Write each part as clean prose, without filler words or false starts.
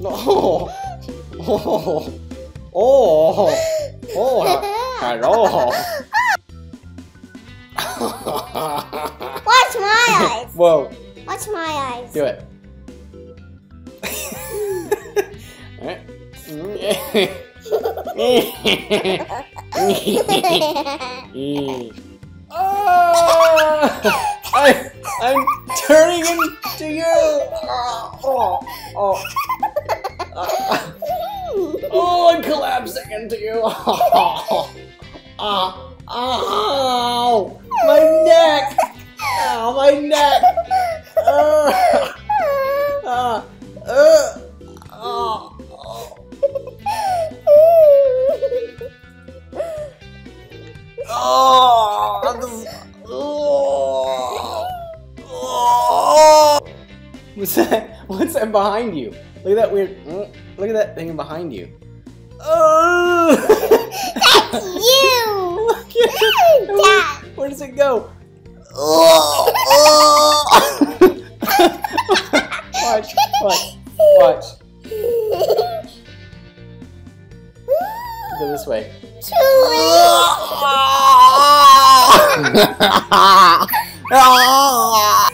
No. Oh. Oh. Oh. Hello. Watch my eyes. Whoa. Watch my eyes. Do it. Oh. I'm turning into you. Oh, oh. Oh, I'm collapsing into you. Oh, oh, oh, my neck. Oh, my neck. Oh, oh. What's that? What's that behind you? Look at that weird. Look at that thing behind you. Oh! That's you. Look at that. Where does it go? Oh! Oh. Watch! Watch! Watch! Go this way. Look at my mouth.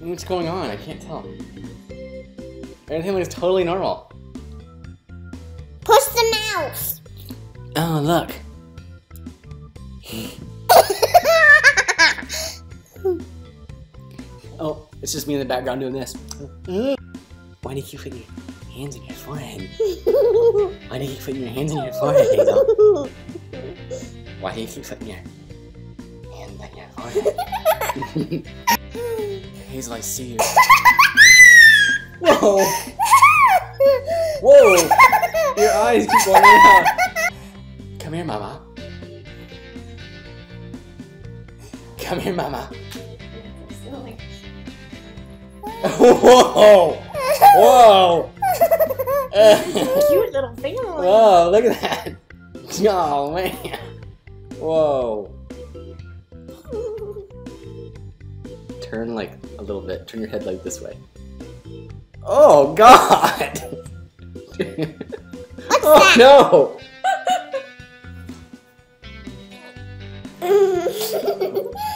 What's going on? I can't tell. Everything looks totally normal. Push the mouse. Oh, look. Oh, it's just me in the background doing this. Why do you keep putting your hands in your forehead? Why do you keep putting your hands in your forehead, Hazel? Why do you keep putting your hands in your forehead? Hazel, I see you. Whoa! Whoa! Your eyes keep going out. Come here, Mama. Come here, Mama. Whoa! Whoa! Cute little thing. Whoa! Look at that! Oh man! Whoa! Turn like a little bit. Turn your head like this way. Oh God! What's oh that? No!